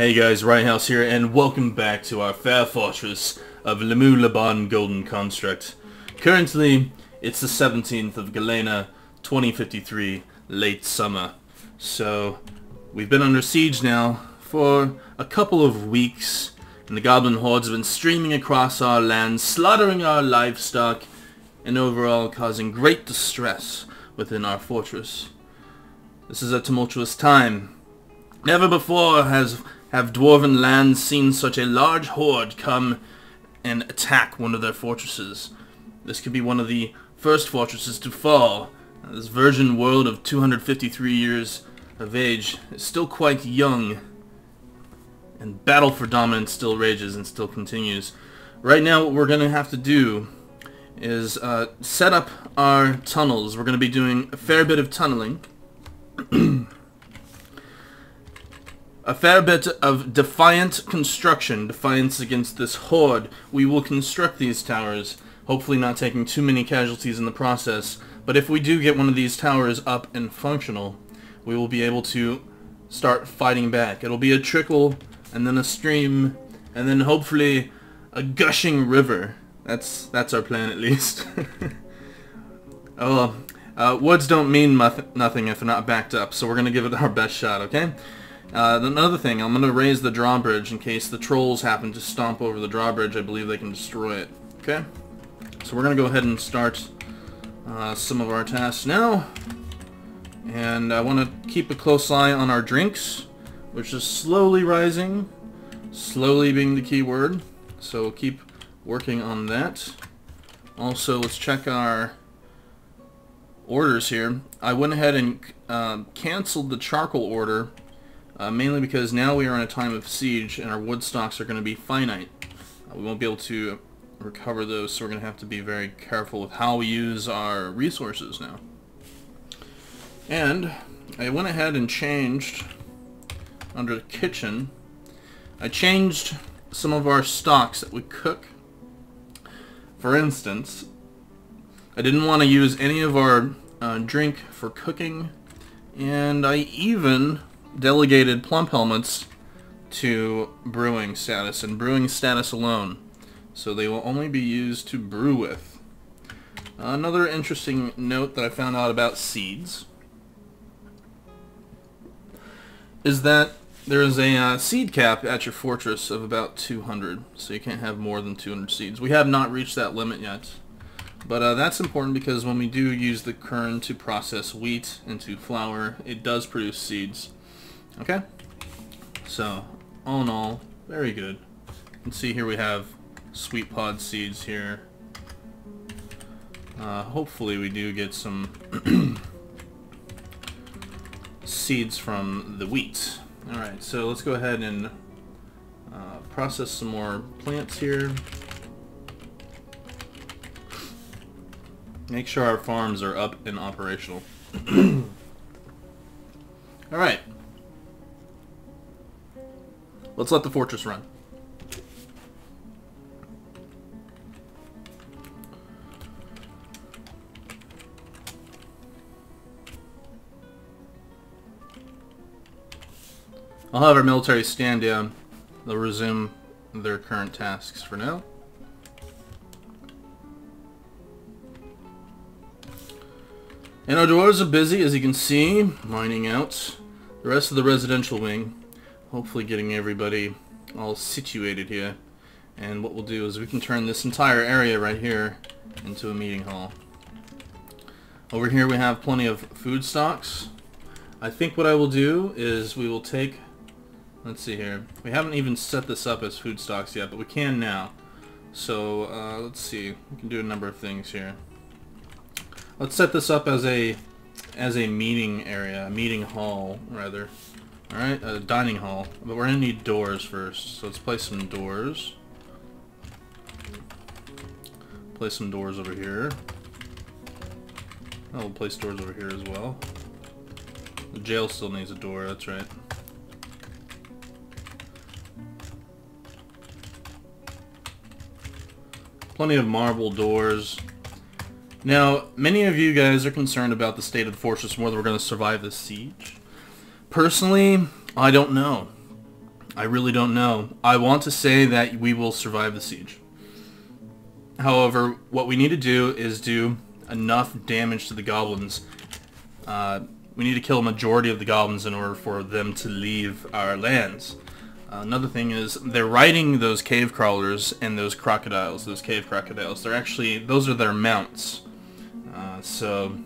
Hey guys, Righthouse here, and welcome back to our fair fortress of Lemu Lebon Golden Construct. Currently, it's the 17th of Galena, 2053, late summer. So, we've been under siege now for a couple of weeks, and the goblin hordes have been streaming across our land, slaughtering our livestock, and overall causing great distress within our fortress. This is a tumultuous time. Never before have dwarven lands seen such a large horde come and attack one of their fortresses. This could be one of the first fortresses to fall. This virgin world of 253 years of age is still quite young, and battle for dominance still rages and still continues. Right now what we're going to have to do is set up our tunnels. We're going to be doing a fair bit of tunneling. A fair bit of defiant construction, defiance against this horde. We will construct these towers, hopefully not taking too many casualties in the process, but if we do get one of these towers up and functional, we will be able to start fighting back. It'll be a trickle, and then a stream, and then hopefully a gushing river. That's our plan, at least. Oh, well, woods don't mean nothing if they're not backed up, so we're going to give it our best shot, okay? Another thing, I'm going to raise the drawbridge in case the trolls happen to stomp over the drawbridge. I believe they can destroy it. Okay? So we're going to go ahead and start some of our tasks now. And I want to keep a close eye on our drinks, which is slowly rising. Slowly being the key word. So we'll keep working on that. Also, let's check our orders here. I went ahead and canceled the charcoal order. Mainly because now we are in a time of siege and our wood stocks are going to be finite. We won't be able to recover those, so we're going to have to be very careful with how we use our resources now. And I went ahead and changed, under the kitchen, I changed some of our stocks that we cook. For instance, I didn't want to use any of our drink for cooking, and I even delegated plump helmets to brewing status, and brewing status alone, so they will only be used to brew with. Another interesting note that I found out about seeds is that there is a seed cap at your fortress of about 200, so you can't have more than 200 seeds. We have not reached that limit yet, but that's important because when we do use the kern to process wheat into flour, it does produce seeds. Okay, so all in all, very good. You can see here we have sweet pod seeds here. Hopefully we do get some seeds from the wheat. Alright, so let's go ahead and process some more plants here. Make sure our farms are up and operational. Alright. Let's let the fortress run. I'll have our military stand down. They'll resume their current tasks for now. And our dwarves are busy, as you can see, mining out the rest of the residential wing. Hopefully getting everybody all situated here. And what we'll do is we can turn this entire area right here into a meeting hall. Over here we have plenty of food stocks. I think what I will do is we will take... Let's see here. We haven't even set this up as food stocks yet, but we can now. So, let's see. We can do a number of things here. Let's set this up as a meeting area. A meeting hall, rather. Alright, a dining hall. But we're going to need doors first. So let's place some doors. Place some doors over here. I'll place doors over here as well. The jail still needs a door, that's right. Plenty of marble doors. Now, many of you guys are concerned about the state of the fortress and whether we're going to survive this siege. Personally, I don't know. I really don't know. I want to say that we will survive the siege. However, what we need to do is do enough damage to the goblins. We need to kill a majority of the goblins in order for them to leave our lands. Another thing is they're riding those cave crawlers and those crocodiles, those cave crocodiles. They're actually, those are their mounts. So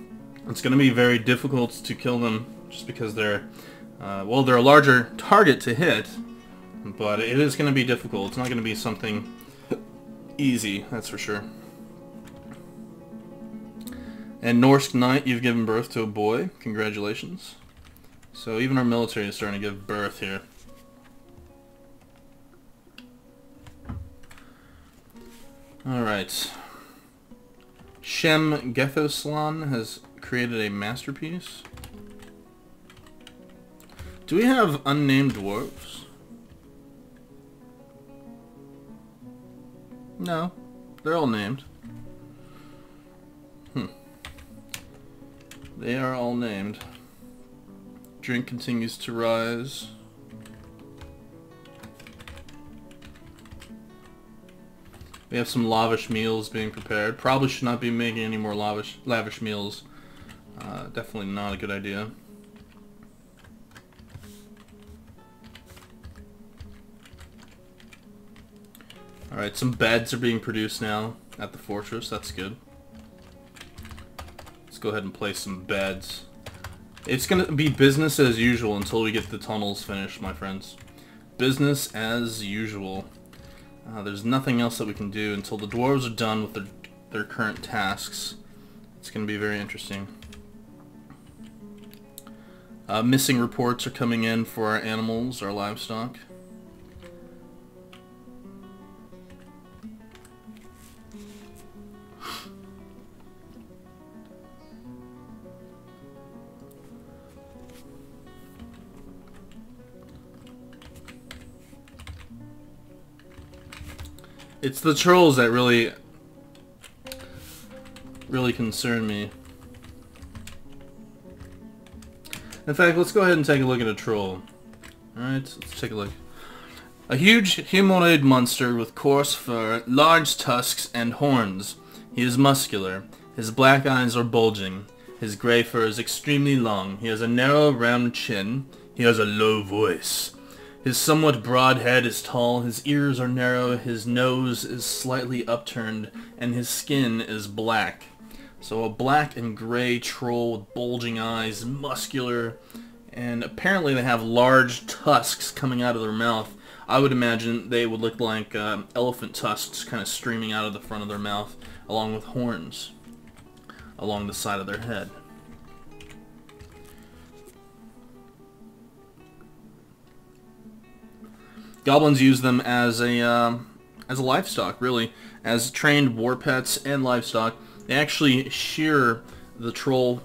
it's going to be very difficult to kill them just because they're, well, they're a larger target to hit, but it is going to be difficult. It's not going to be something easy, that's for sure. And Norsk Knight, you've given birth to a boy. Congratulations. So even our military is starting to give birth here. Alright. Shem Gethoslan has created a masterpiece. Do we have unnamed dwarves? No. They're all named. They are all named. Drink continues to rise. We have some lavish meals being prepared. Probably should not be making any more lavish meals. Definitely not a good idea. Alright, some beds are being produced now at the fortress. That's good. Let's go ahead and place some beds. It's going to be business as usual until we get the tunnels finished, my friends. Business as usual. There's nothing else that we can do until the dwarves are done with their current tasks. It's going to be very interesting. Missing reports are coming in for our animals, our livestock. It's the trolls that really concern me. In fact, let's go ahead and take a look at a troll. Alright, let's take a look. A huge humanoid monster with coarse fur, large tusks, and horns. He is muscular. His black eyes are bulging. His gray fur is extremely long. He has a narrow, round chin. He has a low voice. His somewhat broad head is tall, his ears are narrow, his nose is slightly upturned, and his skin is black. So a black and gray troll with bulging eyes, muscular, and apparently they have large tusks coming out of their mouth. I would imagine they would look like elephant tusks kind of streaming out of the front of their mouth, along with horns along the side of their head. Goblins use them as a livestock, really, as trained war pets and livestock. They actually shear the troll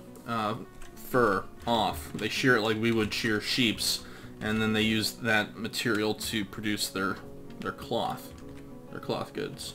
fur off. They shear it like we would shear sheep's, and then they use that material to produce their cloth goods.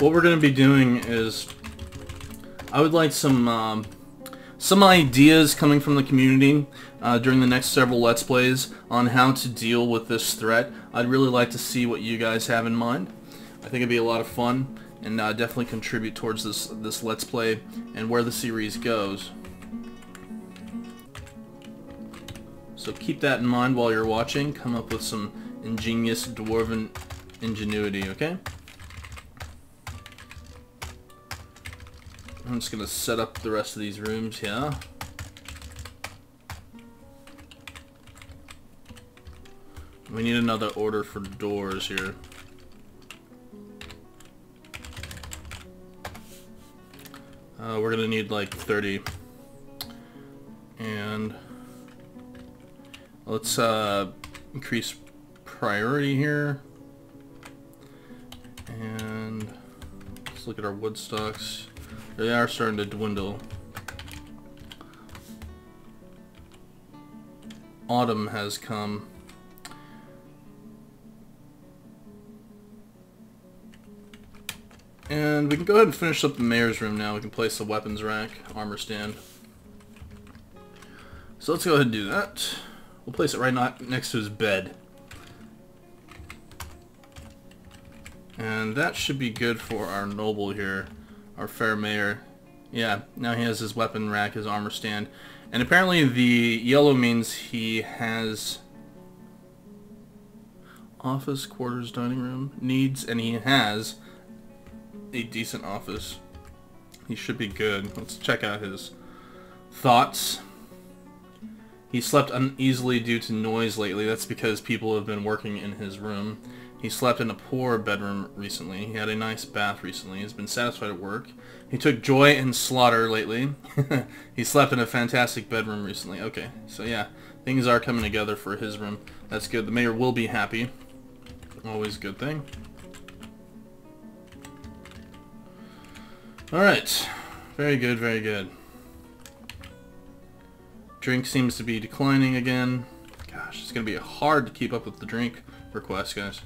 What we're going to be doing is, I would like some ideas coming from the community during the next several Let's Plays on how to deal with this threat. I'd really like to see what you guys have in mind. I think it'd be a lot of fun, and definitely contribute towards this Let's Play and where the series goes. So keep that in mind while you're watching. Come up with some ingenious dwarven ingenuity, okay? I'm just going to set up the rest of these rooms here. We need another order for doors here. We're going to need like 30. And let's increase priority here. And let's look at our wood stocks. They are starting to dwindle. Autumn has come. And we can go ahead and finish up the mayor's room now. We can place the weapons rack, armor stand. So let's go ahead and do that. We'll place it right next to his bed. And that should be good for our noble here, our fair mayor. Yeah, now he has his weapon rack, his armor stand. And apparently the yellow means he has office, quarters, dining room, needs, and he has a decent office. He should be good. Let's check out his thoughts. He slept uneasily due to noise lately. That's because people have been working in his room. He slept in a poor bedroom recently. He had a nice bath recently. He's been satisfied at work. He took joy in slaughter lately. He slept in a fantastic bedroom recently. Okay, so yeah, things are coming together for his room. That's good. The mayor will be happy. Always a good thing. Alright, very good, very good. Drink seems to be declining again. Gosh, it's going to be hard to keep up with the drink request, guys.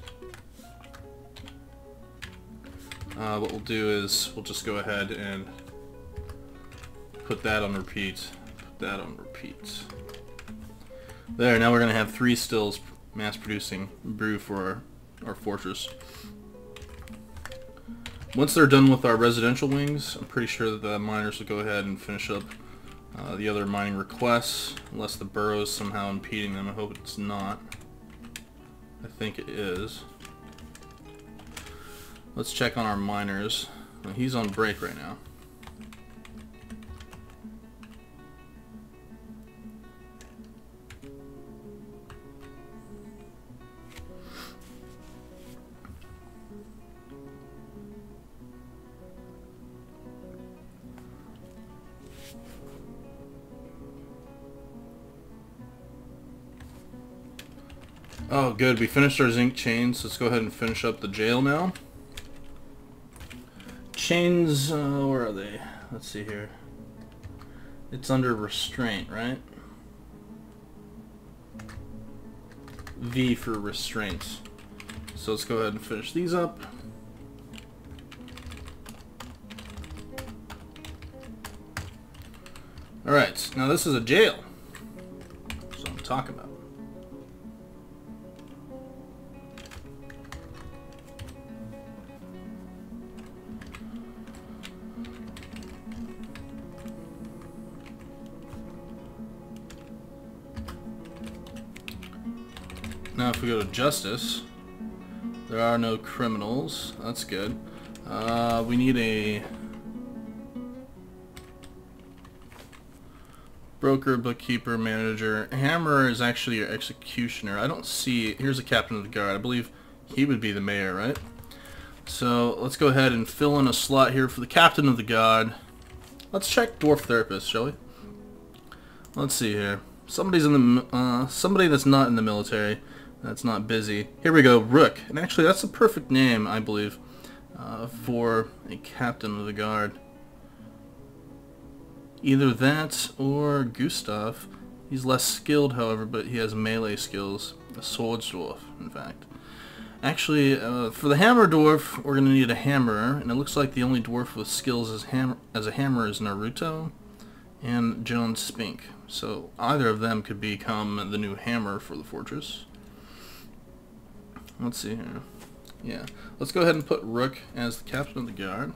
What we'll do is we'll just go ahead and put that on repeat. Put that on repeat. There, now we're going to have 3 stills mass-producing brew for our fortress. Once they're done with our residential wings, I'm pretty sure that the miners will go ahead and finish up the other mining requests, unless the burrow is somehow impeding them. I hope it's not. I think it is. Let's check on our miners. Well, he's on break right now. Oh good, we finished our zinc chains, so let's go ahead and finish up the jail now. Chains, where are they? Let's see here. It's under restraint, right? V for restraints. So let's go ahead and finish these up. Alright, now this is a jail. That's what I'm talking about. Now if we go to justice, there are no criminals. That's good. We need a broker, bookkeeper, manager. Hammerer is actually your executioner. I don't see... Here's a captain of the guard. I believe he would be the mayor, right? So let's go ahead and fill in a slot here for the captain of the guard. Let's check dwarf therapist, shall we? Let's see here. Somebody's in the... somebody that's not in the military. That's not busy. Here we go, Rook. And actually, that's the perfect name, I believe, for a captain of the guard. Either that or Gustav. He's less skilled, however, but he has melee skills. A sword dwarf, in fact. Actually, for the hammer dwarf, we're going to need a hammerer, and it looks like the only dwarf with skills as a hammerer is Naruto and John Spink. So either of them could become the new hammer for the fortress. Let's see here. Yeah, let's go ahead and put Rook as the captain of the guard.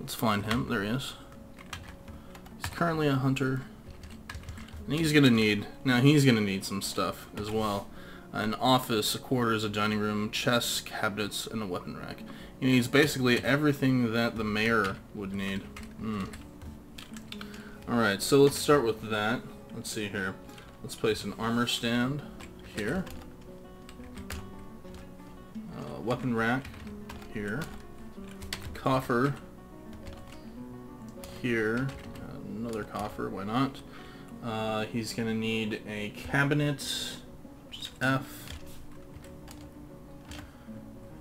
Let's find him. There he is. He's currently a hunter, and he's gonna need... now he's gonna need some stuff as well. An office, a quarters, a dining room, chests, cabinets, and a weapon rack. He needs basically everything that the mayor would need. Alright, so let's start with that. Let's see here. Let's place an armor stand here. Weapon rack here. Coffer here. Another coffer, why not? He's going to need a cabinet, which is F.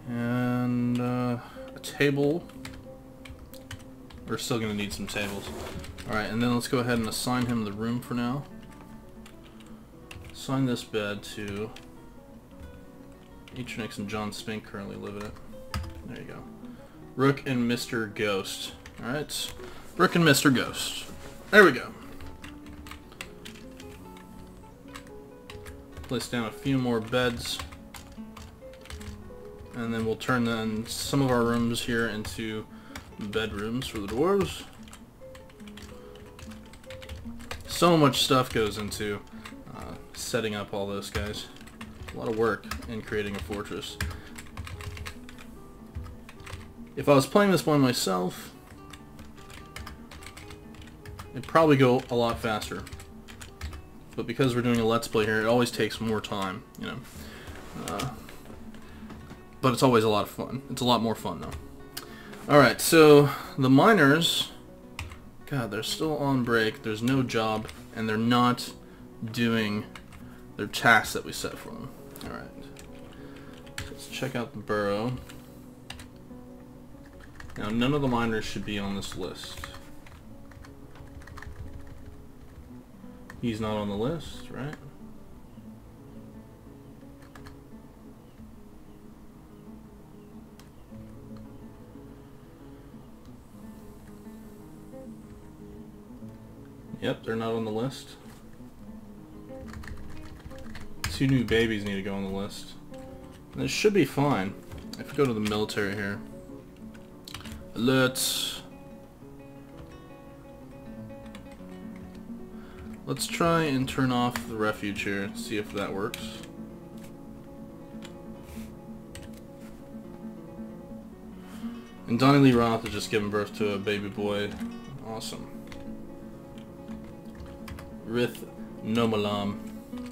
And a table. We're still going to need some tables. Alright, and then let's go ahead and assign him the room for now. Assign this bed to... Eternix and John Spink currently live in it. There you go. Rook and Mr. Ghost. Alright. Rook and Mr. Ghost. There we go. Place down a few more beds. And then we'll turn then some of our rooms here into bedrooms for the dwarves. So much stuff goes into setting up all those guys. A lot of work in creating a fortress. If I was playing this one myself, it'd probably go a lot faster. But because we're doing a Let's Play here, it always takes more time, you know. But it's always a lot of fun. It's a lot more fun, though. Alright, so the miners, God, they're still on break. There's no job, and they're not doing their tasks that we set for them. Alright. Let's check out the burrow. Now, none of the miners should be on this list. He's not on the list, right? Yep, they're not on the list. Two new babies need to go on the list. And this should be fine. If we go to the military here. Let's try and turn off the refuge here, see if that works. And Donnie Lee Roth has just given birth to a baby boy. Awesome. Rith Nomalam.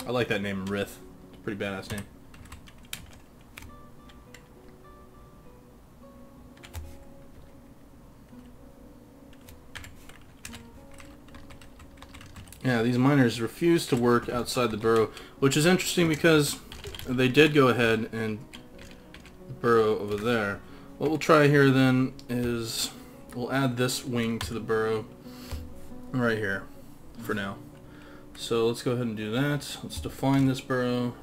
I like that name, Rith. It's a pretty badass name. Yeah, these miners refuse to work outside the burrow, which is interesting because they did go ahead and burrow over there. What we'll try here then is we'll add this wing to the burrow right here for now. So let's go ahead and do that. Let's define this burrow.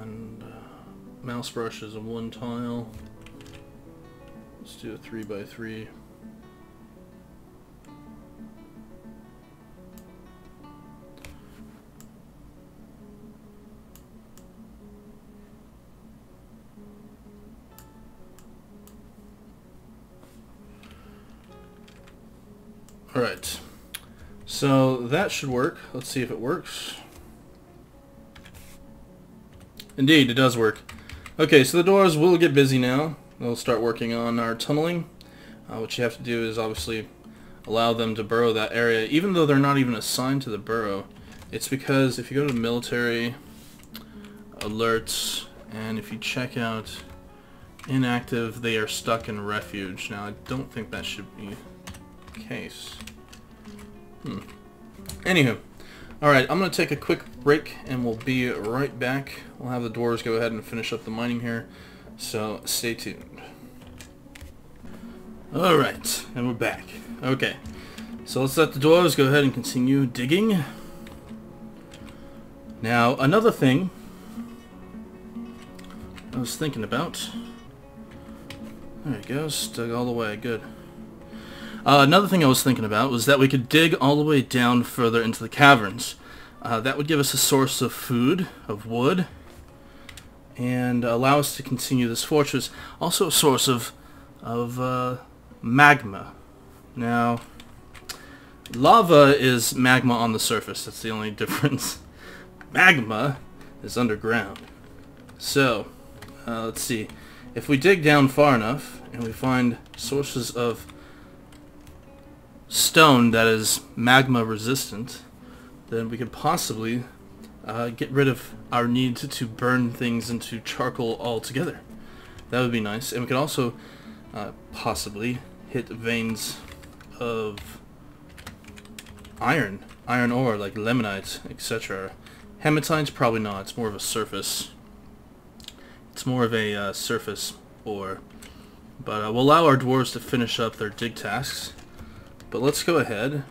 And mouse brush is a 1 tile. Let's do a 3x3. Alright, so that should work. Let's see if it works. Indeed, it does work. Okay, so the doors will get busy now. They'll start working on our tunneling. What you have to do is obviously allow them to burrow that area, even though they're not even assigned to the burrow. It's because if you go to military, alerts, and if you check out inactive, they are stuck in refuge. Now, I don't think that should be... case. Anywho, alright, I'm going to take a quick break and we'll be right back. We'll have the dwarves go ahead and finish up the mining here, so stay tuned. Alright, and we're back. Okay, so let's let the dwarves go ahead and continue digging. Now, another thing I was thinking about, there it goes, dug all the way, good. Another thing I was thinking about was that we could dig all the way down further into the caverns. That would give us a source of food, of wood, and allow us to continue this fortress. Also a source of magma. Now, lava is magma on the surface. That's the only difference. Magma is underground. So, let's see. If we dig down far enough and we find sources of stone that is magma resistant, then we could possibly get rid of our need to burn things into charcoal altogether. That would be nice. And we could also possibly hit veins of iron ore like lemonite, etc. Hematite's probably not, it's more of a surface. It's more of a surface ore. But we'll allow our dwarves to finish up their dig tasks. But let's go ahead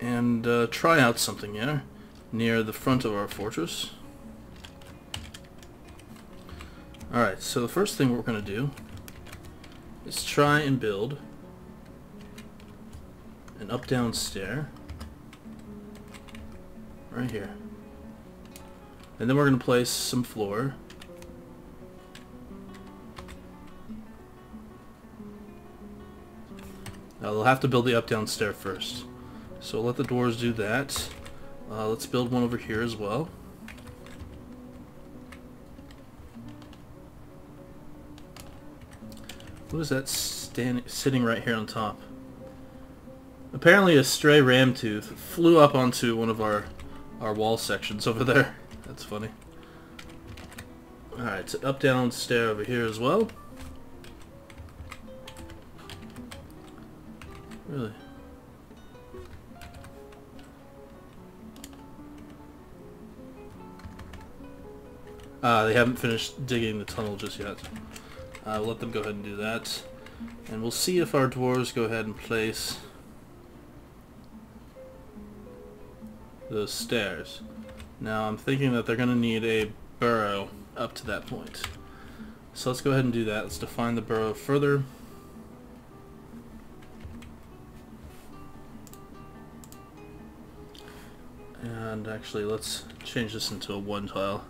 and try out something here near the front of our fortress. Alright, so the first thing we're going to do is try and build an up-down stair right here. And then we're going to place some floor . Now they'll have to build the up-down stair first. So let the dwarves do that. Let's build one over here as well. What is that sitting right here on top? Apparently a stray ram tooth flew up onto one of our wall sections over there. That's funny. Alright, so up-down stair over here as well. Really? They haven't finished digging the tunnel just yet. We'll let them go ahead and do that. And we'll see if our dwarves go ahead and place those stairs. Now I'm thinking that they're going to need a burrow up to that point. So let's go ahead and do that. Let's define the burrow further. And actually, let's change this into a one tile.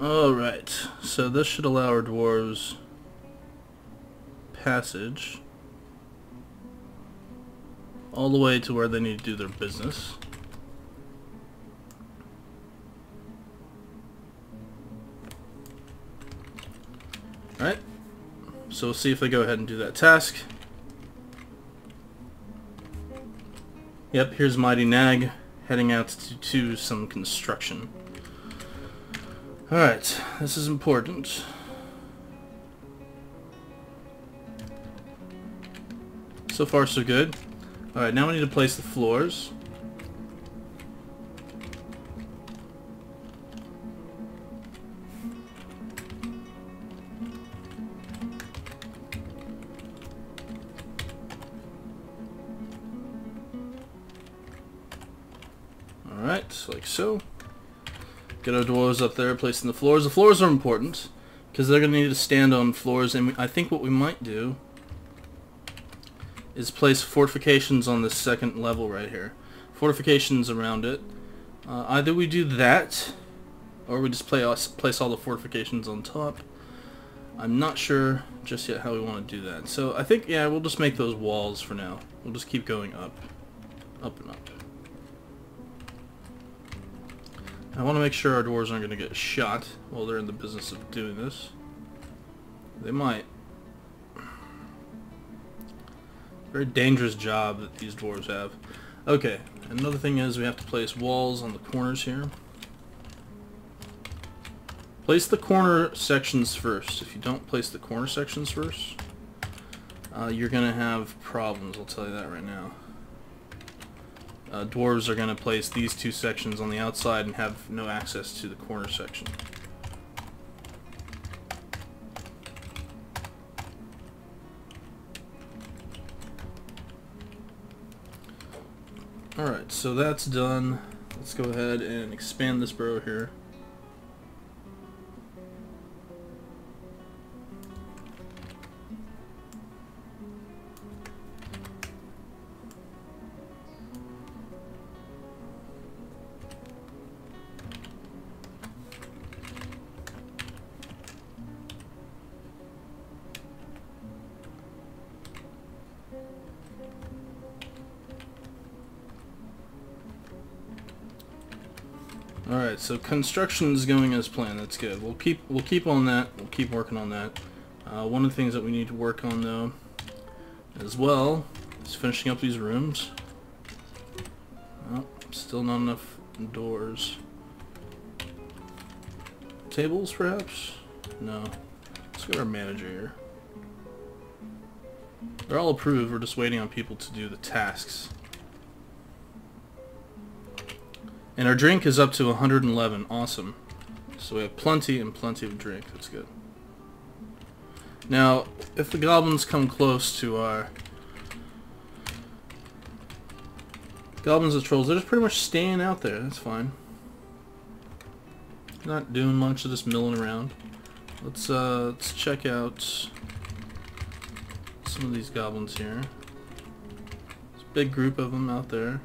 Alright, so this should allow our dwarves passage all the way to where they need to do their business. Alright, so we'll see if they go ahead and do that task. Yep, here's Mighty Nag heading out to some construction. Alright, this is important. So far so good. Alright, now we need to place the floors. Alright, like so. Get our dwarves up there, placing the floors. The floors are important, because they're going to need to stand on floors, and I think what we might do is place fortifications on the second level right here. Fortifications around it. Either we do that, or we just place all the fortifications on top. I'm not sure just yet how we want to do that. So I think, yeah, we'll just make those walls for now. We'll just keep going up. Up and up. I want to make sure our dwarves aren't going to get shot while they're in the business of doing this. They might. Very dangerous job that these dwarves have. Okay, another thing is we have to place walls on the corners here. Place the corner sections first. If you don't place the corner sections first, you're going to have problems, I'll tell you that right now. Dwarves are going to place these two sections on the outside and have no access to the corner section. Alright, so that's done. Let's go ahead and expand this burrow here. Alright, so construction's going as planned, that's good. We'll keep on that, we'll keep working on that. One of the things that we need to work on though as well is finishing up these rooms. Oh, Still not enough doors. Tables, perhaps? No. Let's get our manager here. They're all approved. We're just waiting on people to do the tasks. And our drink is up to 111. Awesome. So we have plenty and plenty of drink. That's good. Now, if the goblins come close to our... Goblins and trolls, they're just pretty much staying out there. That's fine. Not doing much, they're just milling around. Let's check out some of these goblins here. There's a big group of them out there.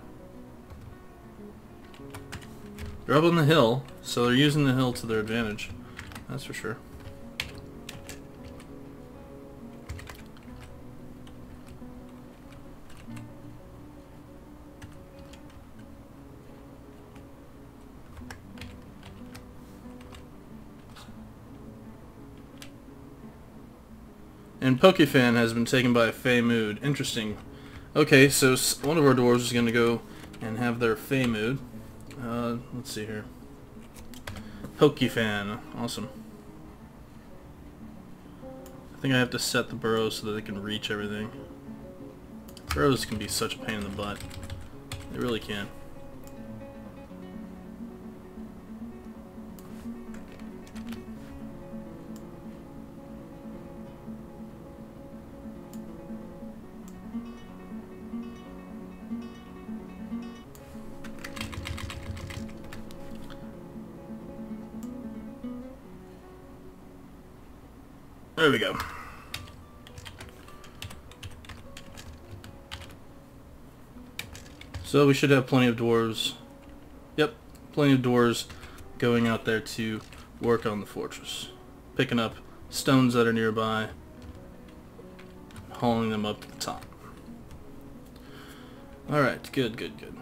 They're up on the hill, so they're using the hill to their advantage. That's for sure. And Pokefan has been taken by a Fey mood. Interesting. Okay, so one of our dwarves is going to go and have their Fey mood. Let's see here. Pokefan. Awesome. I think I have to set the burrows so that they can reach everything. Burrows can be such a pain in the butt. They really can. There we go. So we should have plenty of dwarves. Yep, plenty of dwarves going out there to work on the fortress. Picking up stones that are nearby, hauling them up to the top. Alright, good, good, good.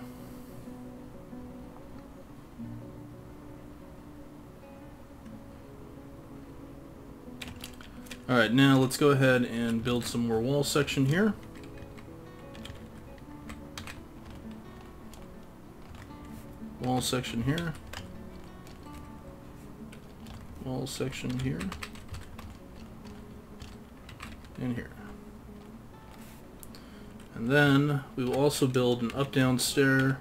Alright, now let's go ahead and build some more wall section here. Wall section here. Wall section here. And here. And then we will also build an up-down stair,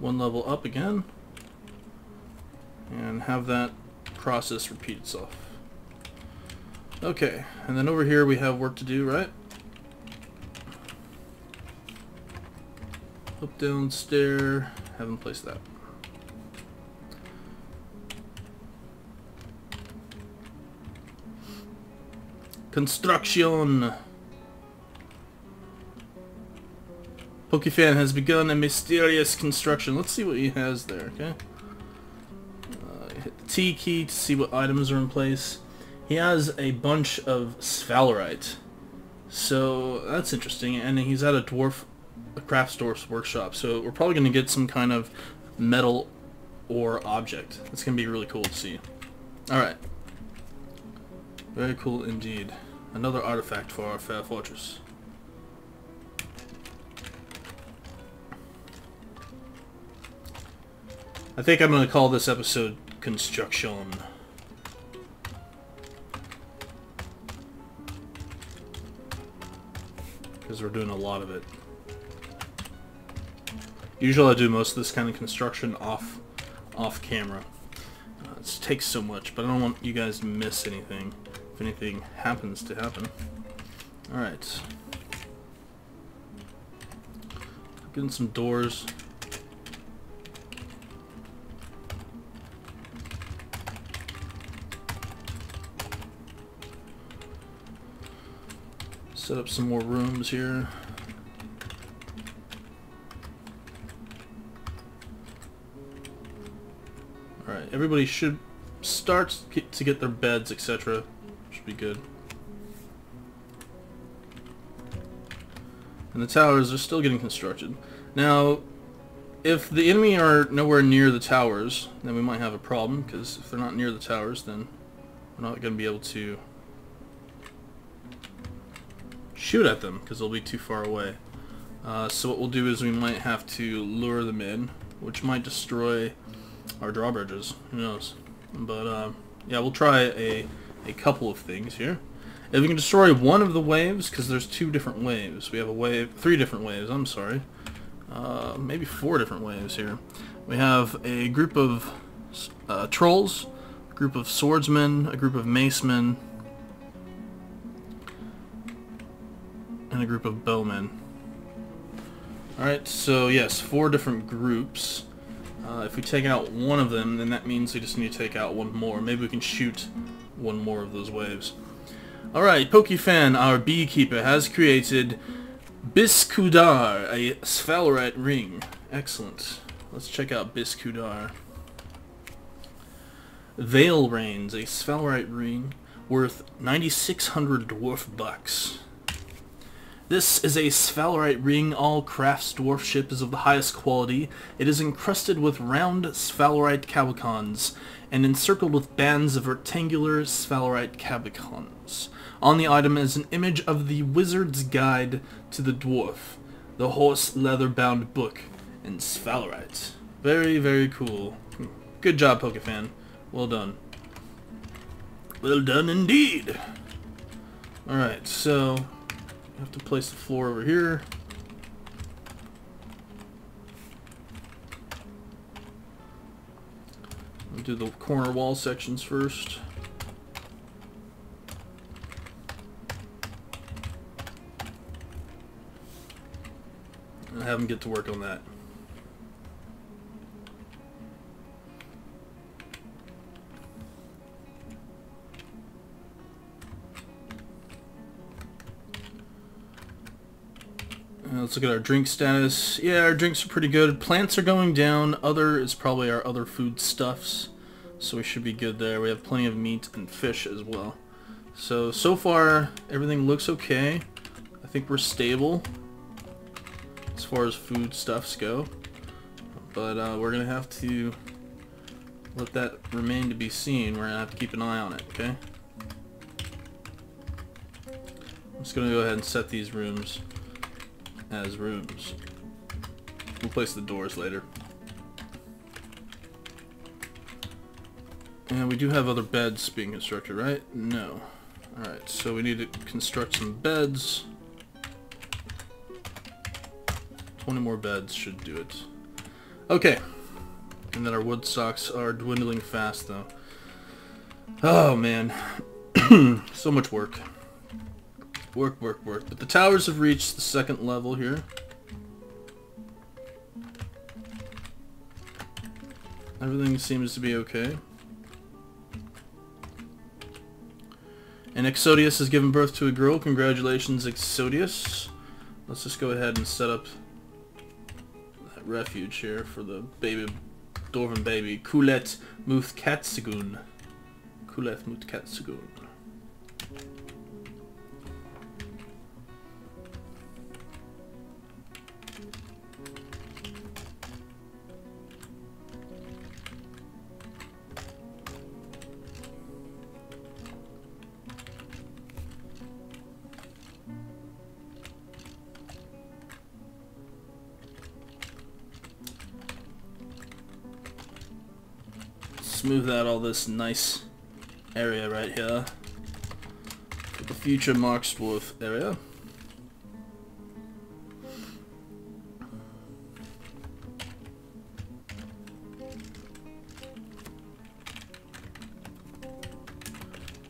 one level up again, and have that process repeat itself. Okay, and then over here we have work to do, right? Up, down, stair. Haven't placed that. Construction! Pokefan has begun a mysterious construction. Let's see what he has there, okay? Hit the T key to see what items are in place. He has a bunch of sphalerite, so that's interesting, and he's at a craft dwarf's workshop, so we're probably going to get some kind of metal or object. That's going to be really cool to see. Alright. Very cool indeed. Another artifact for our fair fortress. I think I'm going to call this episode Construction. Because we're doing a lot of it. Usually I do most of this kind of construction off camera. It takes so much, but I don't want you guys to miss anything if anything happens to happen. Alright. Getting some doors. Set up some more rooms here. Alright, everybody should start to get their beds, etc. Should be good. And the towers are still getting constructed. Now, if the enemy are nowhere near the towers, then we might have a problem, because if they're not near the towers, then we're not going to be able to shoot at them because they'll be too far away. So what we'll do is we might have to lure them in which might destroy our drawbridges. Who knows? But yeah, we'll try a couple of things here. If we can destroy one of the waves, because there's two different waves. We have a wave, three different waves, I'm sorry. Maybe four different waves here. We have a group of trolls, a group of swordsmen, a group of macemen, and a group of bowmen. Alright, so yes, four different groups. If we take out one of them, then that means we just need to take out one more. Maybe we can shoot one more of those waves. Alright, Pokefan, our beekeeper, has created Biscudar, a sphalerite ring. Excellent. Let's check out Biscudar. Vailrains, a sphalerite ring worth 9,600 dwarf bucks. This is a sphalerite ring. All crafts dwarfship is of the highest quality. It is encrusted with round sphalerite cabicons and encircled with bands of rectangular sphalerite cabicons. On the item is an image of the Wizard's Guide to the Dwarf, the horse leather-bound book, and sphalerite. Very, very cool. Good job, Pokefan. Well done. Well done indeed. Alright, so I have to place the floor over here. We'll do the corner wall sections first. And have them get to work on that. Let's look at our drink status. Yeah, our drinks are pretty good. Plants are going down. Other is probably our other food stuffs. So we should be good there. We have plenty of meat and fish as well. So far, everything looks okay. I think we're stable as far as food stuffs go. But we're going to have to let that remain to be seen. We're going to have to keep an eye on it, okay? I'm just going to go ahead and set these rooms as rooms. We'll place the doors later. And we do have other beds being constructed, right? No. Alright, so we need to construct some beds. 20 more beds should do it. Okay. And then our wood stocks are dwindling fast, though. Oh, man. So much work. Work, work, work. But the towers have reached the second level here. Everything seems to be okay. And Exodius has given birth to a girl. Congratulations, Exodius. Let's just go ahead and set up that refuge here for the baby, Dwarven baby. Kulet Muth Katsugun. Kulet Muth Katsugun. Smooth out all this nice area right here for the future Marksworth area.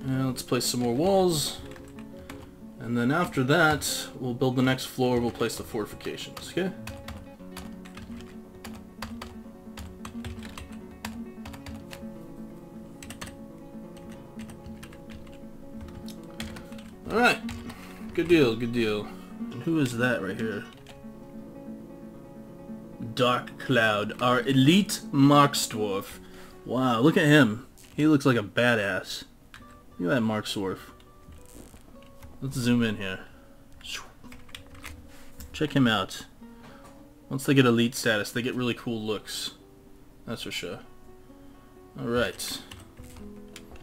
And let's place some more walls, and then after that we'll build the next floor. We'll place the fortifications, okay? Alright, good deal, good deal. And who is that right here? Dark Cloud, our elite Marksworth. Wow, look at him. He looks like a badass. Look at that Marksworth. Let's zoom in here. Check him out. Once they get elite status, they get really cool looks. That's for sure. Alright.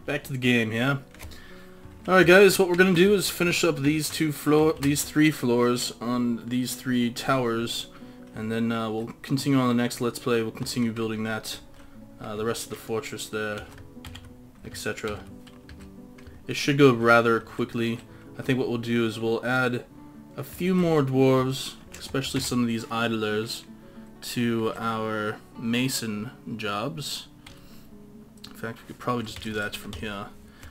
Back to the game, yeah? Alright guys, what we're going to do is finish up these three floors on these three towers, And then we'll continue on the next Let's Play. We'll continue building that, the rest of the fortress there, etc. It should go rather quickly. I think what we'll do is we'll add a few more dwarves, especially some of these idlers, to our mason jobs. In fact, we could probably just do that from here.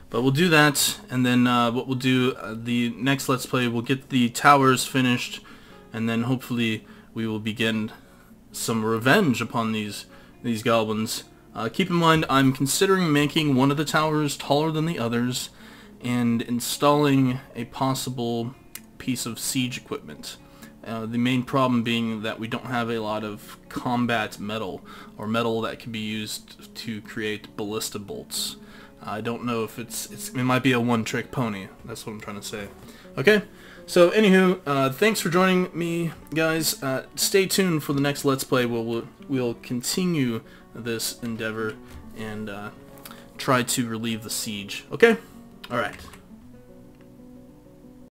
But we'll do that, and then what we'll do, the next Let's Play, we'll get the towers finished, and then hopefully we will begin some revenge upon these goblins. Keep in mind, I'm considering making one of the towers taller than the others, and installing a possible piece of siege equipment. The main problem being that we don't have a lot of combat metal, or metal that can be used to create ballista bolts. I don't know if it might be a one-trick pony. That's what I'm trying to say. Okay, so anywho, thanks for joining me, guys. Stay tuned for the next Let's Play where we'll continue this endeavor and try to relieve the siege. Okay? Alright.